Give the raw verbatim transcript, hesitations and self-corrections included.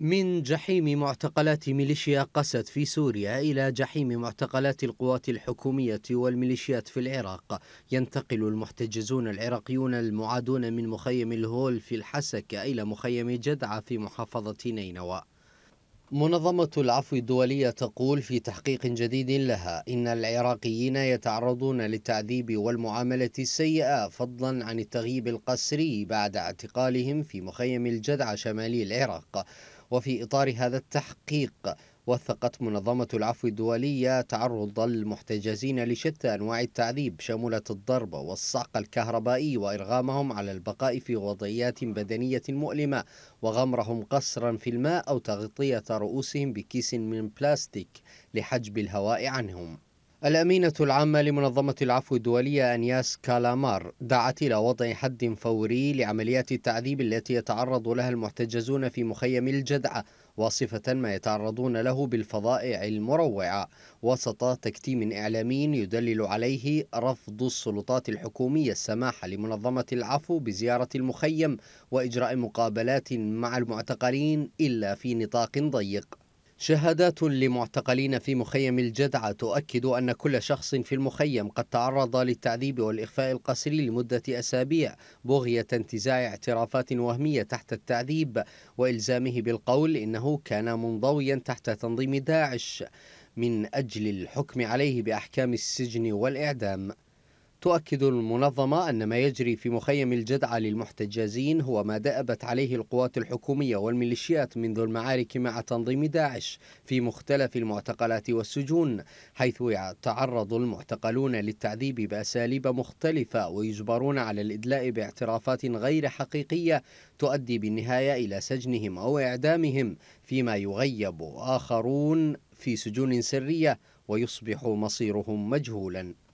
من جحيم معتقلات ميليشيا قسد في سوريا إلى جحيم معتقلات القوات الحكومية والميليشيات في العراق، ينتقل المحتجزون العراقيون المعادون من مخيم الهول في الحسكة إلى مخيم جدعة في محافظة نينوى. منظمة العفو الدولية تقول في تحقيق جديد لها إن العراقيين يتعرضون للتعذيب والمعاملة السيئة فضلا عن التغييب القسري بعد اعتقالهم في مخيم الجدعة شمالي العراق. وفي إطار هذا التحقيق وثقت منظمة العفو الدولية تعرض المحتجزين لشتى أنواع التعذيب، شملت الضرب والصعق الكهربائي وإرغامهم على البقاء في وضعيات بدنية مؤلمة، وغمرهم قسرا في الماء أو تغطية رؤوسهم بكيس من بلاستيك لحجب الهواء عنهم. الأمينة العامة لمنظمة العفو الدولية أنياس كالامار دعت إلى وضع حد فوري لعمليات التعذيب التي يتعرض لها المحتجزون في مخيم الجدعة، واصفة ما يتعرضون له بالفظائع المروعة وسط تكتيم إعلامي يدلل عليه رفض السلطات الحكومية السماح لمنظمة العفو بزيارة المخيم وإجراء مقابلات مع المعتقلين إلا في نطاق ضيق. شهادات لمعتقلين في مخيم الجدعة تؤكد أن كل شخص في المخيم قد تعرض للتعذيب والإخفاء القسري لمدة أسابيع بغية انتزاع اعترافات وهمية تحت التعذيب وإلزامه بالقول إنه كان منضويا تحت تنظيم داعش من أجل الحكم عليه بأحكام السجن والإعدام. تؤكد المنظمة أن ما يجري في مخيم الجدعة للمحتجزين هو ما دأبت عليه القوات الحكومية والميليشيات منذ المعارك مع تنظيم داعش في مختلف المعتقلات والسجون، حيث يتعرض المعتقلون للتعذيب بأساليب مختلفة ويجبرون على الإدلاء باعترافات غير حقيقية تؤدي بالنهاية إلى سجنهم أو إعدامهم، فيما يغيب آخرون في سجون سرية ويصبح مصيرهم مجهولا.